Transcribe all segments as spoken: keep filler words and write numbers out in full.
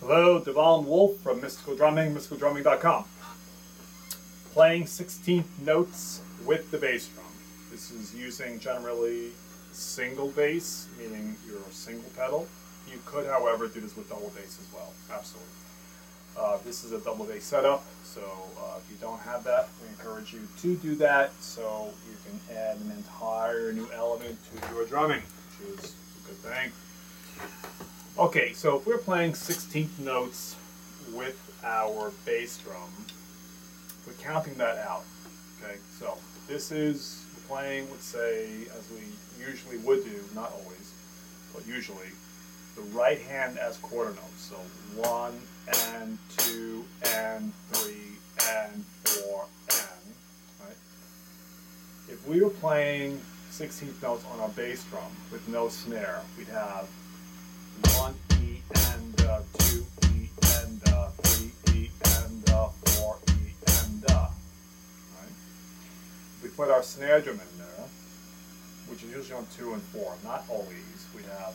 Hello, Devon Wolfe from Mystical Drumming, mystical drumming dot com. Playing sixteenth notes with the bass drum. This is using generally single bass, meaning your single pedal. You could, however, do this with double bass as well, absolutely. Uh, this is a double bass setup, so uh, if you don't have that, we encourage you to do that so you can add an entire new element to your drumming, which is a good thing. Okay, so if we're playing sixteenth notes with our bass drum, we're counting that out. Okay, so this is playing, let's say, as we usually would do, not always, but usually, the right hand as quarter notes. So one and two and three and four and, right? If we were playing sixteenth notes on our bass drum with no snare, we'd have one E and uh, two E and uh, three E and uh, four E and uh. Right? We put our snare drum in there, which is usually on two and four, not always. We'd have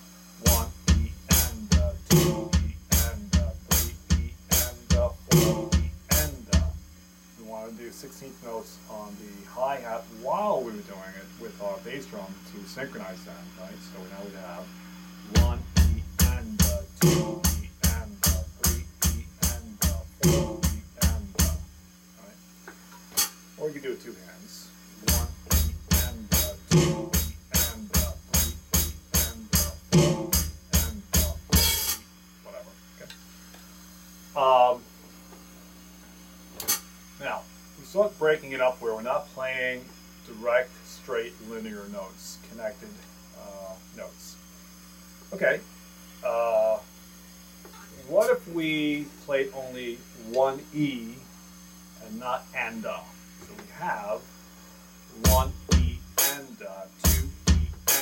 one E and uh, two E and uh, three E and uh, four E and uh. We want to do sixteenth notes on the hi-hat while we were doing it with our bass drum to synchronize them, right? So now we'd have one E and uh, two E and uh, three E and uh, four E and uh, right? Or you can do it two hands. One E and uh, two E and uh, three E and uh, four E and uh, four E, whatever. Okay. Um. Now we start breaking it up where we're not playing direct, straight, linear notes, connected uh, notes. Okay, uh, what if we played only one E and not and uh? So we have one E and uh, two E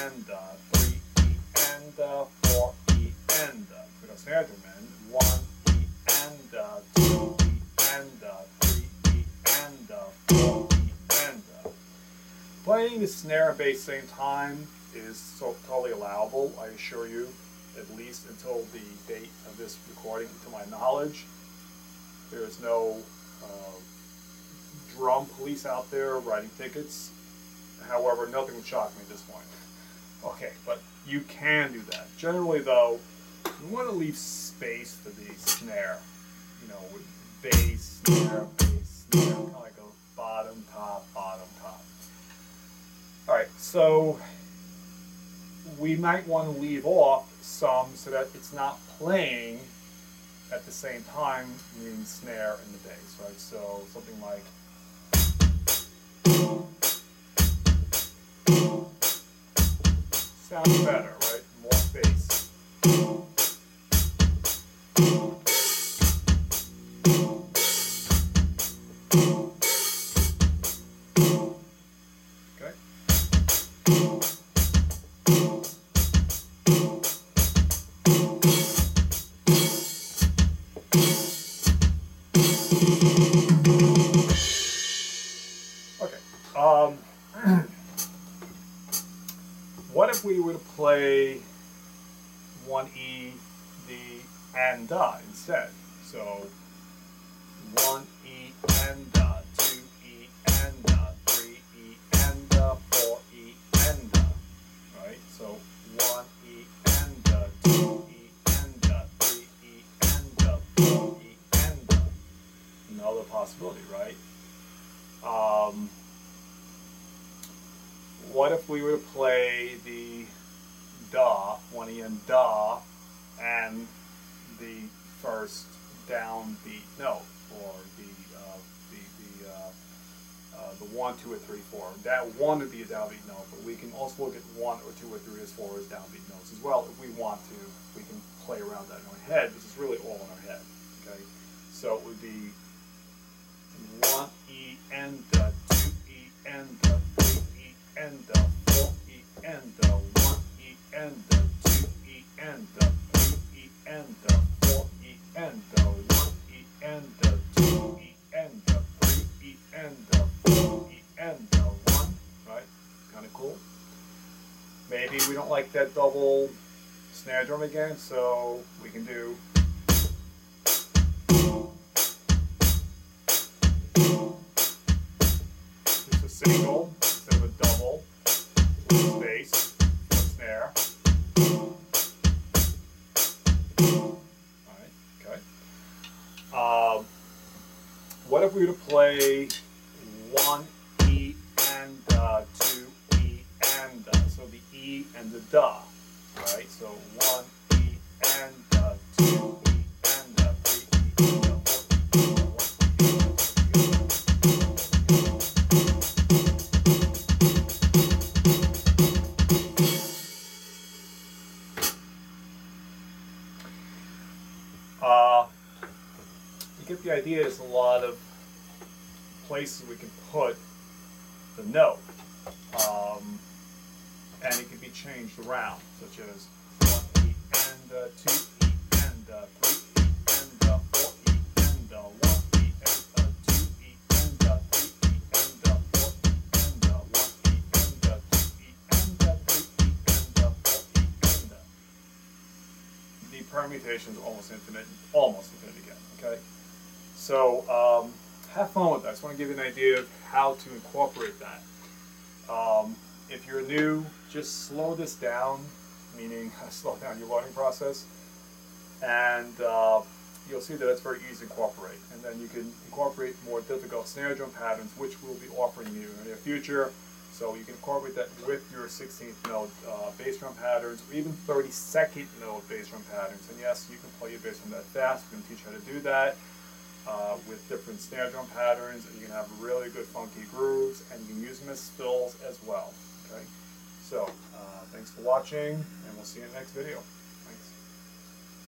and uh, three E and uh, four E and uh. Put our snare drum in. One E and uh, two E and uh, three E and uh, four E and uh. Playing the snare and bass same time is so totally allowable, I assure you, at least until the date of this recording, to my knowledge. There is no uh, drum police out there writing tickets. However, nothing would shock me at this point. Okay, but you can do that. Generally, though, you want to leave space for the snare. You know, with bass, snare, bass, snare, kind of like a bottom, top, bottom, top. All right, so we might want to leave off some so that it's not playing at the same time, meaning snare and the bass, right? So something like, sounds better, right? More bass. Um, what if we were to play one E, the and uh instead? So one E and uh, two E and uh, three E and uh, four E and uh, right? So one E and uh, two E and uh, three E and uh, four E and uh. Another possibility, right? Um. What if we were to play the da, one E and da, and the first downbeat note, or the uh, the the, uh, uh, the one, two, or three, four? That one would be a downbeat note, but we can also look at one or two or three as four as downbeat notes as well. If we want to, we can play around that in our head. This is really all in our head. Okay, so it would be one E and da, two E and da, and the four E and the one E and the two E and the three E and the four E and the one E and the two E and the three E and the four E and the one, right? Kind of cool. Maybe we don't like that double snare drum again, so we can do single instead of a double, bass, snare. Alright, okay. Um, what if we were to play one E and uh, two E and uh, so the E and the da. Alright, so one E and uh, two E and da, three E and da. The idea is a lot of places we can put the note, um, and it can be changed around, such as one E and uh, two E and uh, three E and uh, four E and uh, one E and uh, two E and uh, three E and uh, four E and uh, one E and uh, two E and uh, three E and uh, four E and uh. The permutation is almost infinite, almost infinite again. Okay. So um, have fun with that. I just want to give you an idea of how to incorporate that. Um, if you're new, just slow this down, meaning slow down your learning process, and uh, you'll see that it's very easy to incorporate. And then you can incorporate more difficult snare drum patterns, which we'll be offering you in the near future. So you can incorporate that with your sixteenth note uh, bass drum patterns, or even thirty-second note bass drum patterns. And yes, you can play your bass drum that fast. We can teach you how to do that. Uh, with different snare drum patterns, and you can have really good funky grooves, and you can use them as fills as well. Okay, so uh, thanks for watching, and we'll see you in the next video.